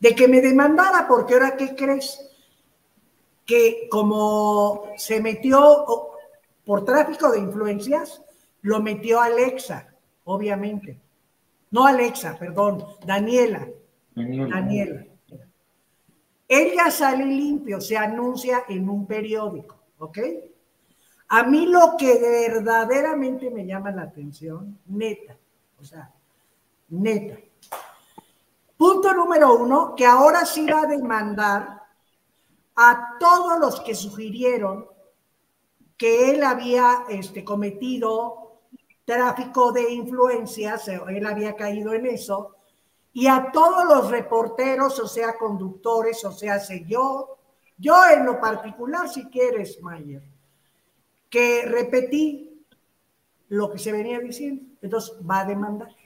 de que me demandara, porque ahora, ¿qué crees? Que como se metió por tráfico de influencias, lo metió Alexa, obviamente. No Alexa, perdón, Daniela. Daniela. Él ya sale limpio, se anuncia en un periódico, ¿ok? A mí lo que verdaderamente me llama la atención, neta, o sea, neta. Punto número 1, que ahora sí va a demandar a todos los que sugirieron que él había cometido tráfico de influencias, él había caído en eso, y a todos los reporteros, o sea, conductores, o sea, yo en lo particular, si quieres, Mayer, que repetí lo que se venía diciendo. Entonces va a demandar.